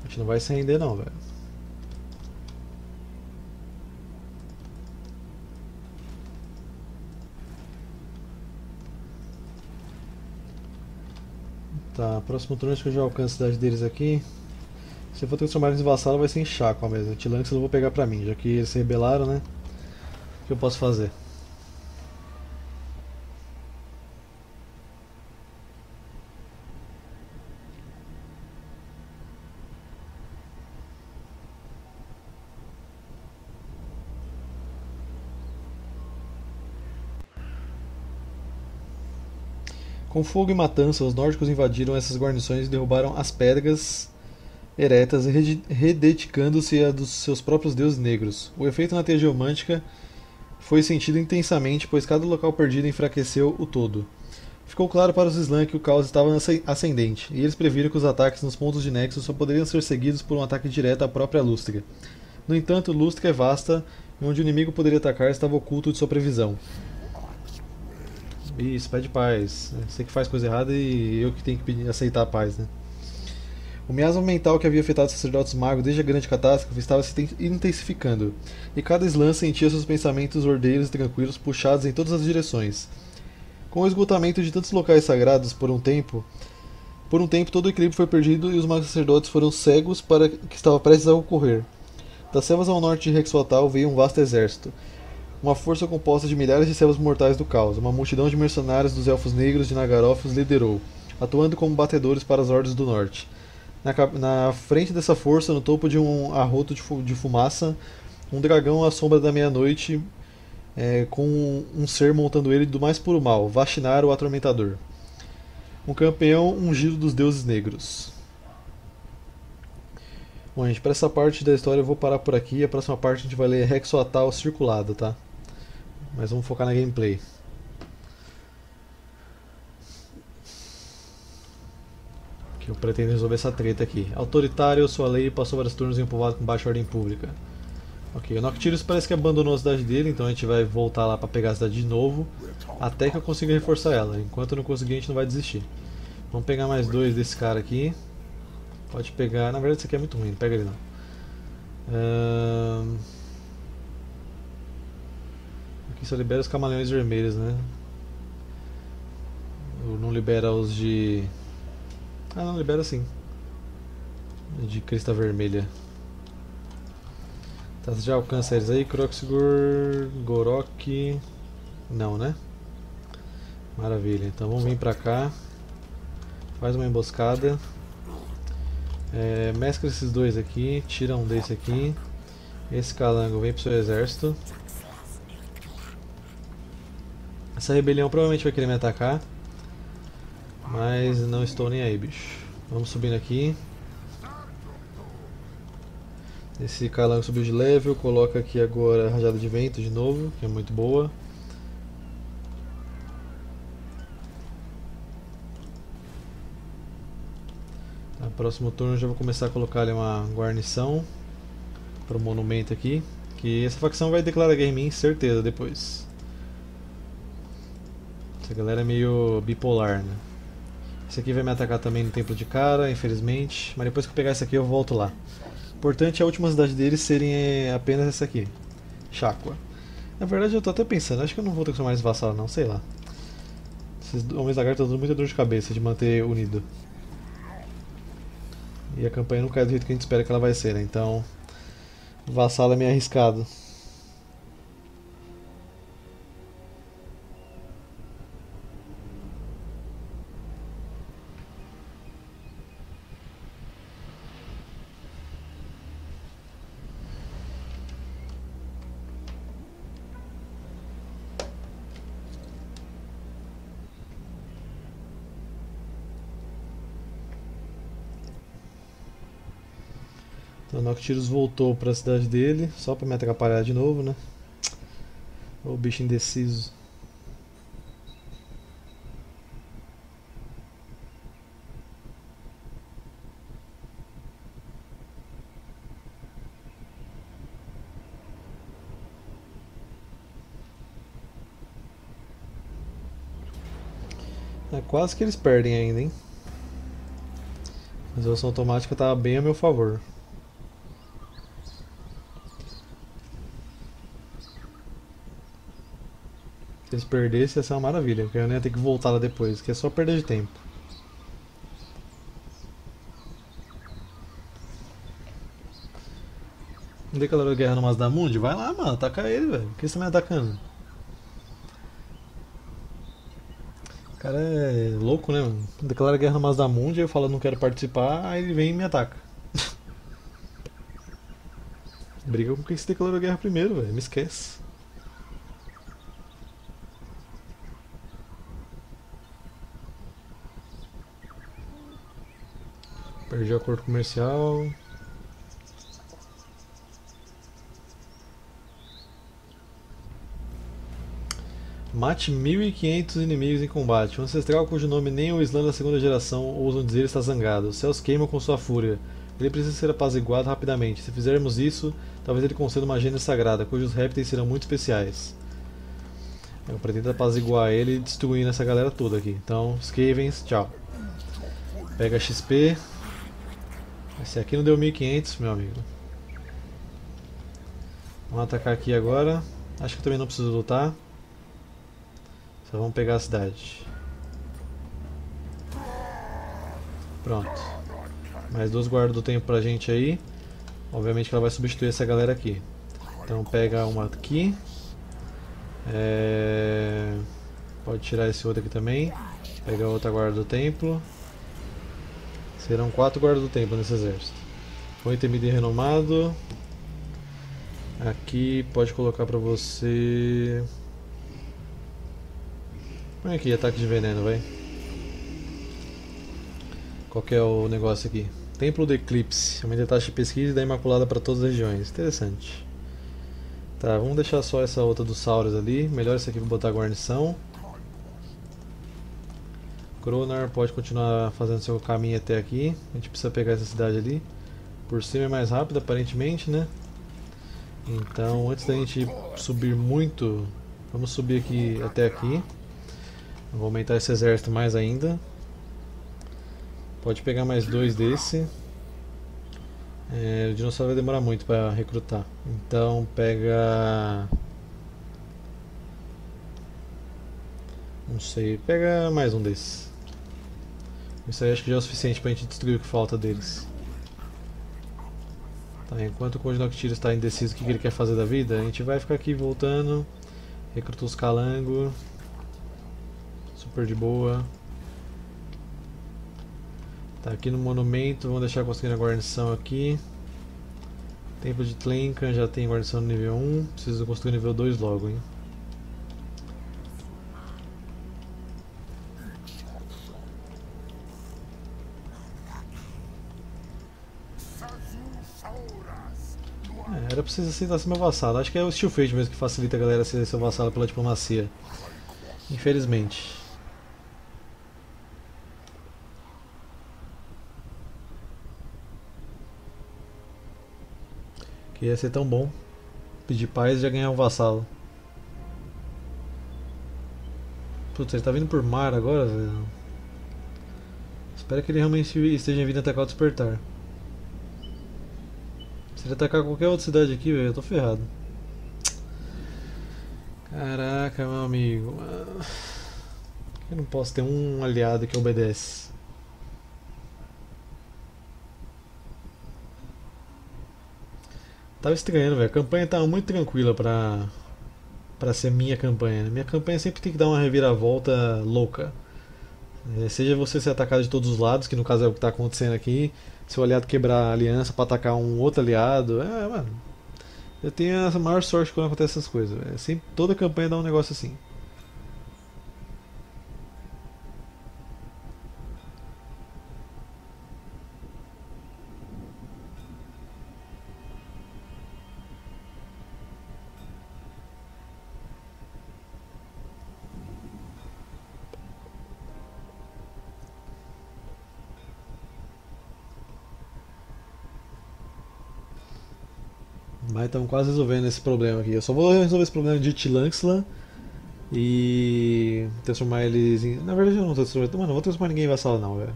A gente não vai se render não, velho. Tá, próximo turno acho que eu já alcanço a cidade deles aqui. Se eu for transformar eles em vassalo, vai ser em Chaco mesmo. T'Lanxla eu não vou pegar pra mim, já que eles se rebelaram, né? O que eu posso fazer? Com fogo e matança, os nórdicos invadiram essas guarnições e derrubaram as pedras eretas, rededicando-se a dos seus próprios deuses negros. O efeito na teia geomântica foi sentido intensamente, pois cada local perdido enfraqueceu o todo. Ficou claro para os Slam que o caos estava ascendente, e eles previram que os ataques nos pontos de nexo só poderiam ser seguidos por um ataque direto à própria Lústria. No entanto, Lústria é vasta, e onde o inimigo poderia atacar estava oculto de sua previsão. Isso, pede paz. Você que faz coisa errada e eu que tenho que aceitar a paz, né? O miasma mental que havia afetado os sacerdotes magos desde a grande catástrofe estava se intensificando, e cada Slam sentia seus pensamentos ordeiros e tranquilos puxados em todas as direções. Com o esgotamento de tantos locais sagrados por um tempo todo o equilíbrio foi perdido e os magos sacerdotes foram cegos para o que estava prestes a ocorrer. Das selvas ao norte de Rexotal veio um vasto exército. Uma força composta de milhares de servos mortais do caos, uma multidão de mercenários dos elfos negros de Nagaroth os liderou, atuando como batedores para as hordas do norte. Na frente dessa força, no topo de um arroto de fumaça, um dragão à sombra da meia-noite, com um ser montando ele do mais puro mal, Vashnaar, o atormentador. Um campeão ungido dos deuses negros. Bom, gente, para essa parte da história eu vou parar por aqui. A próxima parte a gente vai ler Rexotal circulado, tá? Mas vamos focar na gameplay. Que eu pretendo resolver essa treta aqui. Autoritário, sua lei passou vários turnos em um povoado com baixa ordem pública. Ok, o Noctilus parece que abandonou a cidade dele, então a gente vai voltar lá para pegar a cidade de novo, até que eu consiga reforçar ela. Enquanto eu não conseguir, a gente não vai desistir. Vamos pegar mais dois desse cara aqui. Pode pegar... Na verdade isso aqui é muito ruim, não pega ele não. Aqui só libera os camaleões vermelhos, né? Ou não libera os de... Ah, não, libera sim. De crista vermelha. Tá, você já alcança eles aí. Croxigor... Gor-Rok... Não, né? Maravilha, então vamos vir pra cá. Faz uma emboscada. Mescla esses dois aqui, tira um desse aqui. Esse calango vem pro seu exército. Essa rebelião provavelmente vai querer me atacar. Mas não estou nem aí, bicho. Vamos subindo aqui. Esse calango subiu de level. Coloca aqui agora a rajada de vento de novo, que é muito boa. Tá, próximo turno eu já vou começar a colocar ali uma guarnição para o monumento aqui. Que essa facção vai declarar guerra em mim, certeza, depois. Essa galera é meio bipolar, né? Esse aqui vai me atacar também no templo de cara, infelizmente. Mas depois que eu pegar esse aqui eu volto lá. Importante a última cidade deles serem apenas essa aqui, Chakwa. Na verdade eu tô até pensando, acho que eu não vou ter que chamar eles vassalo não, sei lá. Esses homens lagartos estão dando muita dor de cabeça de manter unido. E a campanha não cai do jeito que a gente espera que ela vai ser, né? Então, vassalo é meio arriscado. O Noctilus voltou para a cidade dele, só para me atrapalhar de novo, né? O bicho indeciso. É, quase que eles perdem ainda, hein? A resolução automática tá bem a meu favor. Se eles perdessem, essa é uma maravilha, porque eu nem ia ter que voltar lá depois, que é só perder de tempo. Declarou guerra no Mazdamundi? Vai lá, mano, ataca ele, velho. Por que você tá me atacando? O cara é louco, né, mano? Declara guerra no Mazdamundi, eu falo não quero participar, aí ele vem e me ataca. Briga com quem se declarou guerra primeiro, velho, me esquece. Perdi o acordo comercial. Mate 1500 inimigos em combate. Um ancestral cujo nome nem o Islã da segunda geração ousam dizer está zangado. Os céus queimam com sua fúria. Ele precisa ser apaziguado rapidamente. Se fizermos isso, talvez ele conceda uma gênia sagrada, cujos répteis serão muito especiais. Eu pretendo apaziguar ele e destruir essa galera toda aqui. Então, Skavens, tchau. Pega XP. Esse aqui não deu 1500, meu amigo. Vamos atacar aqui agora. Acho que também não preciso lutar. Só vamos pegar a cidade. Pronto. Mais duas guardas do tempo pra gente aí. Obviamente que ela vai substituir essa galera aqui. Então pega uma aqui. Pode tirar esse outro aqui também. Pega outra guarda do templo. Serão 4 guardas do templo nesse exército. Com item de renomado. Aqui pode colocar pra você. Põe aqui, ataque de veneno, vai. Qual que é o negócio aqui? Templo do Eclipse. Aumenta a taxa de pesquisa e dá Imaculada pra todas as regiões. Interessante. Tá, vamos deixar só essa outra dos Sauros ali. Melhor essa aqui pra botar a guarnição. Cronar pode continuar fazendo seu caminho até aqui. A gente precisa pegar essa cidade ali. Por cima é mais rápido, aparentemente, né? Então, antes da gente subir muito, vamos subir aqui até aqui. Vou aumentar esse exército mais ainda. Pode pegar mais 2 desse. O dinossauro vai demorar muito para recrutar. Então, pega... Não sei, pega mais um desses. Isso aí acho que já é o suficiente pra gente destruir o que falta deles. Tá, enquanto o Conde Noctilus está indeciso o que ele quer fazer da vida, a gente vai ficar aqui voltando. Recruta os calangos. Super de boa. Tá aqui no monumento, vamos deixar conseguindo a guarnição aqui. Templo de Tlenkan já tem guarnição no nível 1. Preciso construir nível 2 logo, hein. É, era preciso aceitar ser meu vassalo. Acho que é o Steel Fate mesmo que facilita a galera a ser seu vassalo pela diplomacia. Infelizmente. Que ia ser tão bom. Pedir paz e já ganhar um vassalo. Putz, ele tá vindo por mar agora, velho. Espero que ele realmente esteja vindo atacar o despertar. Se ele atacar qualquer outra cidade aqui, velho, eu tô ferrado. Caraca, meu amigo. Por que eu não posso ter um aliado que obedece? Tava estranhando, velho. A campanha tava muito tranquila pra ser minha campanha. Minha campanha sempre tem que dar uma reviravolta louca. Seja você ser atacado de todos os lados, que no caso é o que está acontecendo aqui. Seu aliado quebrar a aliança para atacar um outro aliado. É, mano. Eu tenho a maior sorte quando acontecem essas coisas. É sempre, toda campanha dá um negócio assim. Mas estamos quase resolvendo esse problema aqui. Eu só vou resolver esse problema de T'Lanxla e transformar eles em... Na verdade eu não vou transformar... Mano, não vou transformar ninguém em vassalo não, velho.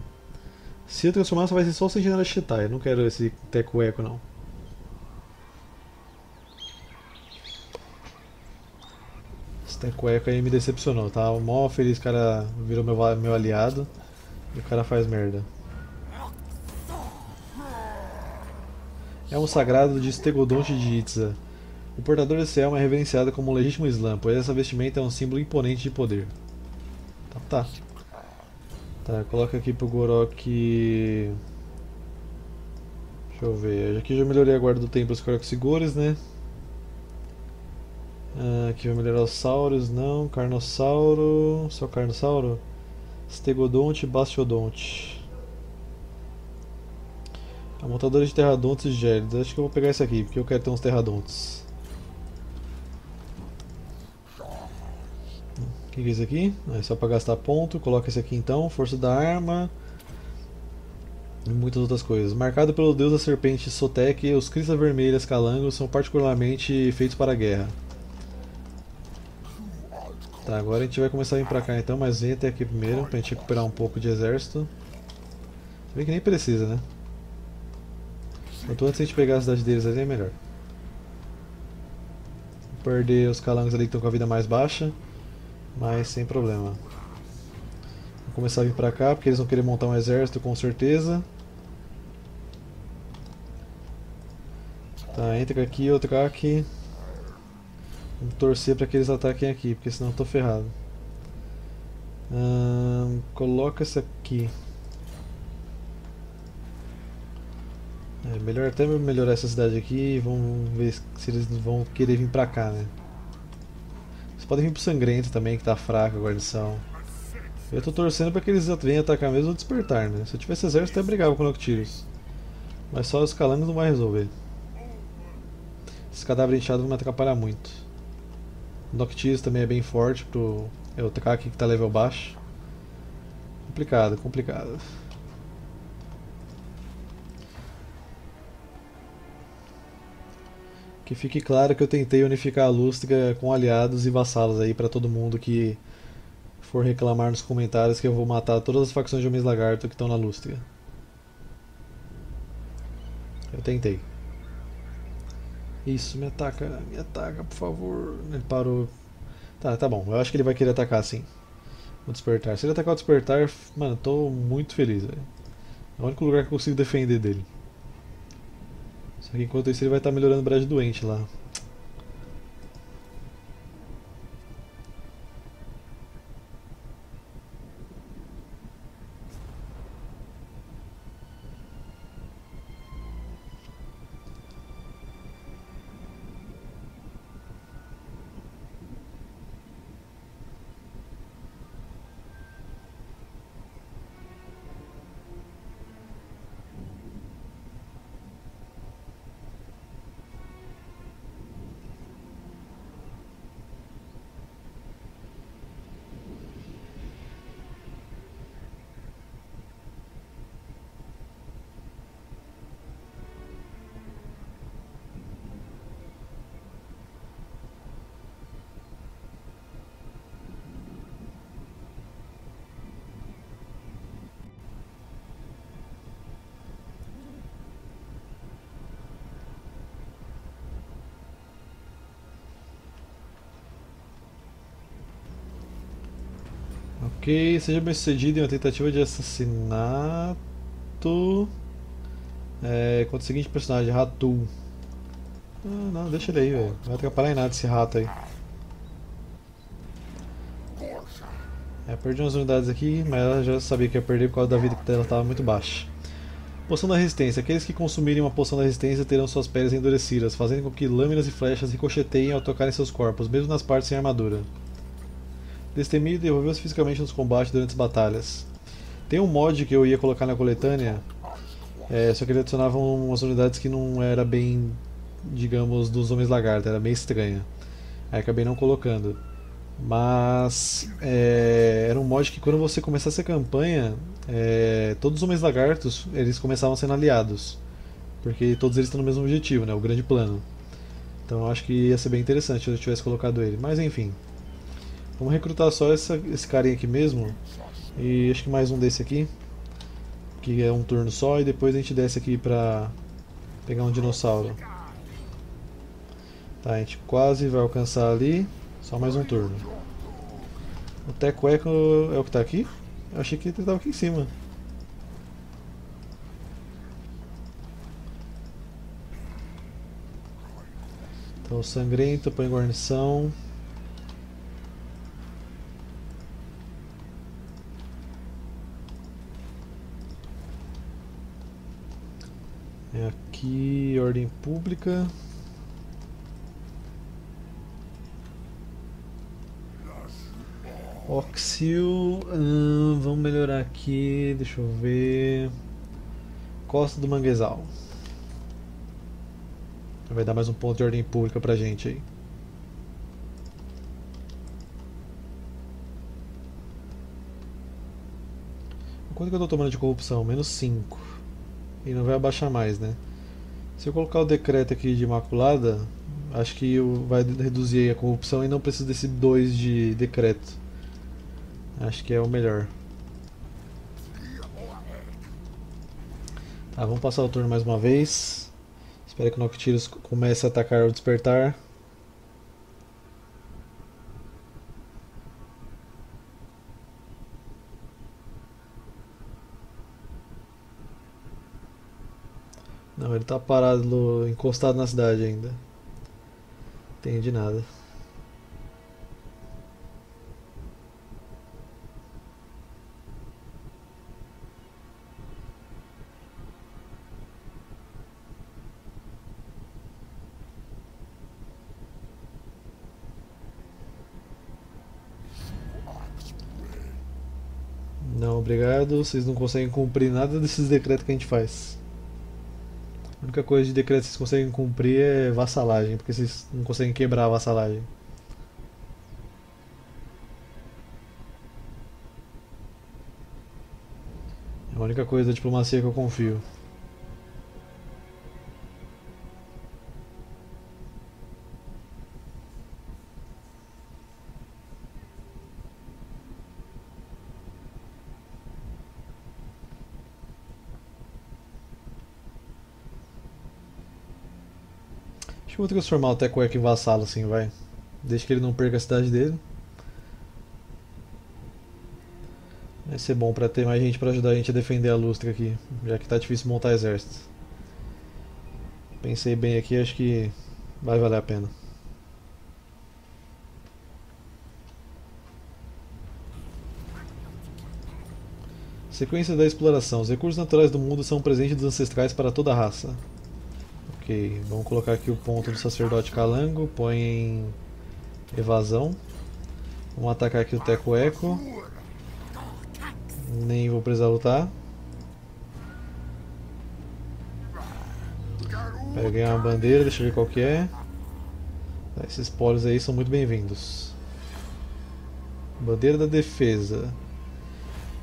Se eu transformar só vai ser só o Sentinela Chitai. Eu não quero esse Teco Echo não. Esse Teco Echo aí me decepcionou, tá? O mó feliz cara virou meu aliado e o cara faz merda. É um sagrado de Stegodonte de Itza. O portador desse elmo é reverenciado como um legítimo Slam, pois essa vestimenta é um símbolo imponente de poder. Tá, coloca aqui pro Gor-Rok. Deixa eu ver. Aqui já melhorei a guarda do templo dos Gor-Rok Sigores, né? Aqui vai melhorar os Sauros, não. Carnossauro. Só Carnossauro? Stegodonte e Bastiodonte. A montadora de terradontes gélidos. Acho que eu vou pegar esse aqui, porque eu quero ter uns terradontes. O que é isso aqui? É só pra gastar ponto. Coloca esse aqui então. Força da arma. E muitas outras coisas. Marcado pelo deus da serpente Sotek, os cristas vermelhas calangos são particularmente feitos para a guerra. Tá, agora a gente vai começar a vir pra cá então, mas vem até aqui primeiro, pra gente recuperar um pouco de exército. Se bem que nem precisa, né? Quanto antes a gente pegar a cidade deles ali é melhor. Vou perder os calangos ali que estão com a vida mais baixa, mas sem problema. Vou começar a vir pra cá porque eles vão querer montar um exército com certeza. Tá, entra aqui, outro aqui. Vamos torcer pra que eles ataquem aqui, porque senão eu tô ferrado. Coloca essa aqui. É melhor até melhorar essa cidade aqui e vamos ver se eles vão querer vir pra cá, né? Eles podem vir pro Sangrento também, que tá fraco a guarnição. Eu tô torcendo pra que eles venham atacar mesmo ou despertar, né? Se eu tivesse exército, eu até brigava com o Noctilus. Mas só os calangos não vai resolver. Esses cadáveres inchados vão me atrapalhar muito. O Noctilus também é bem forte pro Yotak aqui que tá level baixo. Complicado, complicado. Que fique claro que eu tentei unificar a Lústriga com aliados e vassalos aí pra todo mundo que for reclamar nos comentários que eu vou matar todas as facções de homens lagarto que estão na Lústriga. Eu tentei. Isso, me ataca por favor. Ele parou. Tá bom, eu acho que ele vai querer atacar sim. O despertar. Se ele atacar o despertar, mano, tô muito feliz, velho. É o único lugar que eu consigo defender dele. Só que enquanto isso ele vai estar melhorando o braço doente lá. Ok, seja bem sucedido em uma tentativa de assassinato contra o seguinte personagem, Ratul. Ah, não, deixa ele aí, velho. Não vai atrapalhar em nada esse rato aí. Perdi umas unidades aqui, mas ela já sabia que ia perder por causa da vida que ela estava muito baixa. Poção da resistência. Aqueles que consumirem uma poção da resistência terão suas peles endurecidas, fazendo com que lâminas e flechas ricocheteiem ao tocarem seus corpos, mesmo nas partes sem armadura. Destemido, devolveu-se fisicamente nos combates durante as batalhas. Tem um mod que eu ia colocar na coletânea, só que ele adicionava umas unidades que não era bem, digamos, dos homens lagarto, era meio estranha. Aí acabei não colocando. Mas era um mod que quando você começasse a campanha, todos os homens lagartos eles começavam sendo aliados, porque todos eles estão no mesmo objetivo, né, o grande plano. Então eu acho que ia ser bem interessante se eu tivesse colocado ele, mas enfim. Vamos recrutar só esse carinha aqui mesmo, e acho que mais um desse aqui, que é um turno só, e depois a gente desce aqui pra pegar um dinossauro. Tá, a gente quase vai alcançar ali, só mais um turno. O Teco Echo é o que tá aqui? Eu achei que ele tava aqui em cima. Então sangrento, põe guarnição. Aqui, ordem pública. Oxio, vamos melhorar aqui, deixa eu ver. Costa do Manguezal. Vai dar mais um ponto de ordem pública pra gente aí. Quanto que eu tô tomando de corrupção? Menos 5. E não vai abaixar mais, né? Se eu colocar o decreto aqui de Imaculada, acho que vai reduzir aí a corrupção e não preciso desse 2 de decreto. Acho que é o melhor. Tá, vamos passar o turno mais uma vez. Espero que o Noctilus comece a atacar ou despertar. Não, ele tá parado, encostado na cidade ainda. Não entendi nada. Não, obrigado. Vocês não conseguem cumprir nada desses decretos que a gente faz. A única coisa de decreto que vocês conseguem cumprir é vassalagem, porque vocês não conseguem quebrar a vassalagem. É a única coisa da diplomacia que eu confio. Vou transformar o Teco Echo em vassalo assim, vai. Desde que ele não perca a cidade dele. Vai ser bom pra ter mais gente pra ajudar a gente a defender a Lustra aqui, já que tá difícil montar exército. Pensei bem aqui, acho que vai valer a pena. Sequência da exploração. Os recursos naturais do mundo são presentes dos ancestrais para toda a raça. Ok, vamos colocar aqui o ponto do sacerdote calango, põe em evasão. Vamos atacar aqui o Teco Echo. Nem vou precisar lutar. Peguei uma bandeira, deixa eu ver qual que é. Esses espólios aí são muito bem-vindos. Bandeira da defesa.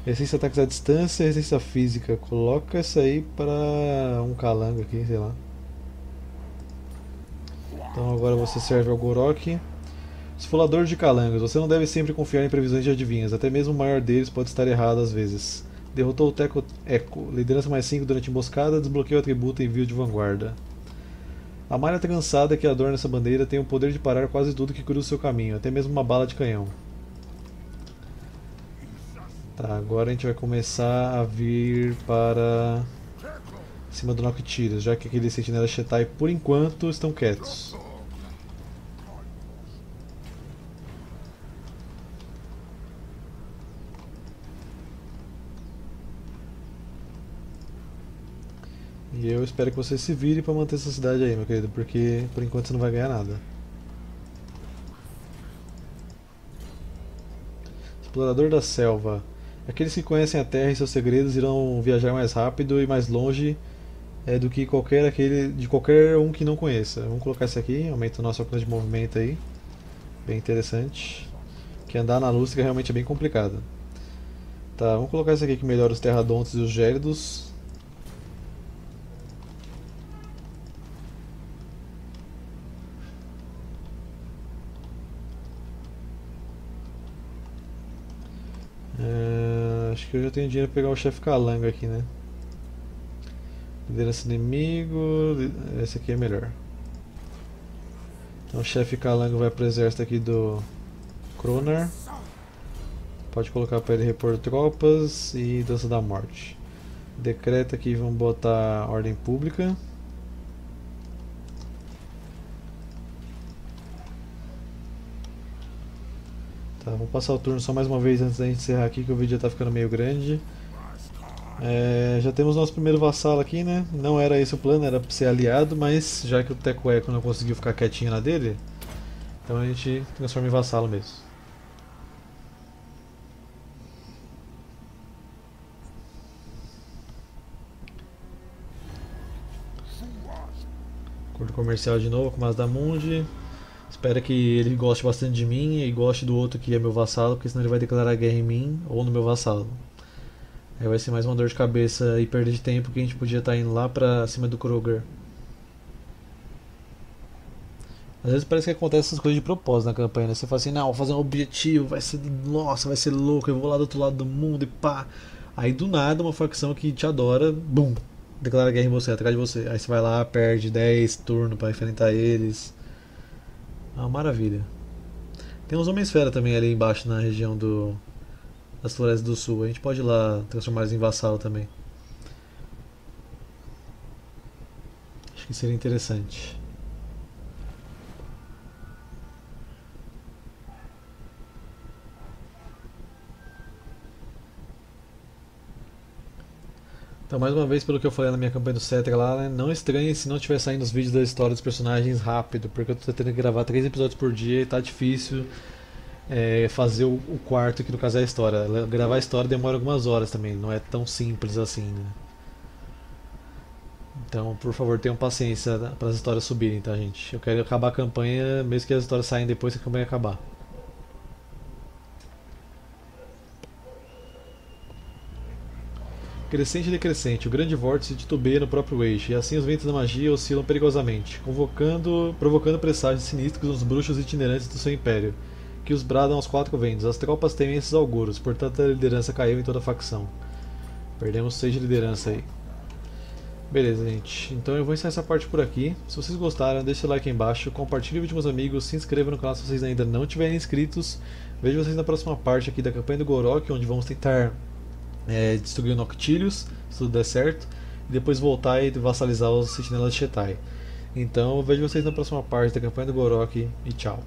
Resistência a ataques à distância, resistência física. Coloca essa aí para um calango aqui, sei lá. Então agora você serve ao Gor-Rok. Esfolador de calangos. Você não deve sempre confiar em previsões de adivinhas. Até mesmo o maior deles pode estar errado às vezes. Derrotou o Teco Echo. Liderança mais 5 durante emboscada. Desbloqueou o atributo envio de vanguarda. A malha trançada que adorna essa bandeira tem o poder de parar quase tudo que cruza o seu caminho. Até mesmo uma bala de canhão. Tá, agora a gente vai começar a vir para cima do Noctilus, já que aqueles sentinelas Xetai por enquanto estão quietos. E eu espero que você se vire para manter essa cidade aí, meu querido, porque por enquanto você não vai ganhar nada. Explorador da Selva. Aqueles que conhecem a Terra e seus segredos irão viajar mais rápido e mais longe do que qualquer um que não conheça. Vamos colocar isso aqui, aumenta o nosso alcance de movimento aí. Bem interessante. Que andar na Lúcia realmente é bem complicado. Tá, vamos colocar isso aqui que melhora os terradontos e os gélidos. Acho que eu já tenho dinheiro para pegar o chefe calango aqui, né? Liderança inimigo, esse aqui é melhor. Então o chefe calango vai para o exército aqui do Cronar. Pode colocar para ele repor tropas e dança da morte. Decreto aqui, vamos botar ordem pública. Tá, vou passar o turno só mais uma vez antes da gente encerrar aqui, que o vídeo já está ficando meio grande. Já temos nosso primeiro vassalo aqui, né? Não era esse o plano, era para ser aliado, mas já que o Teco Echo não conseguiu ficar quietinho na dele, então a gente transforma em vassalo mesmo. Acordo comercial de novo com o Mazdamundi. Espero que ele goste bastante de mim e goste do outro que é meu vassalo, porque senão ele vai declarar guerra em mim ou no meu vassalo. Aí vai ser mais uma dor de cabeça e perda de tempo que a gente podia estar indo lá pra cima do Kroger. Às vezes parece que acontece essas coisas de propósito na campanha, né? Você fala assim, não, vou fazer um objetivo, vai ser, nossa, vai ser louco, eu vou lá do outro lado do mundo e pá. Aí do nada uma facção que te adora, bum, declara guerra em você, atrás de você. Aí você vai lá, perde 10 turnos pra enfrentar eles. Ah, maravilha. Tem uns homens fera também ali embaixo na região das florestas do sul. A gente pode ir lá transformar eles em vassalo também. Acho que seria interessante. Então, mais uma vez, pelo que eu falei na minha campanha do Cetra lá, né, não estranhe se não estiver saindo os vídeos da história dos personagens rápido, porque eu estou tendo que gravar 3 episódios por dia e tá difícil fazer o quarto, que no caso é a história. Gravar a história demora algumas horas também, não é tão simples assim, né? Então, por favor, tenham paciência para as histórias subirem, tá, gente? Eu quero acabar a campanha, mesmo que as histórias saiam depois que a campanha acabar. Crescente e decrescente, o grande vórtice de Tubeia no próprio eixo, e assim os ventos da magia oscilam perigosamente, provocando presságios sinistros nos bruxos itinerantes do seu império, que os bradam aos 4 ventos. As tropas temem esses auguros, portanto a liderança caiu em toda a facção. Perdemos 6 de liderança aí. Beleza, gente, então eu vou encerrar essa parte por aqui. Se vocês gostaram, deixe seu like aí embaixo, compartilhe o vídeo com os amigos, se inscreva no canal se vocês ainda não tiverem inscritos. Vejo vocês na próxima parte aqui da campanha do Gor-Rok, onde vamos tentar destruir o Noctilus, se tudo der certo, e depois voltar e vassalizar os sentinelas de Xetai. Então eu vejo vocês na próxima parte da campanha do Gor-Rok e tchau.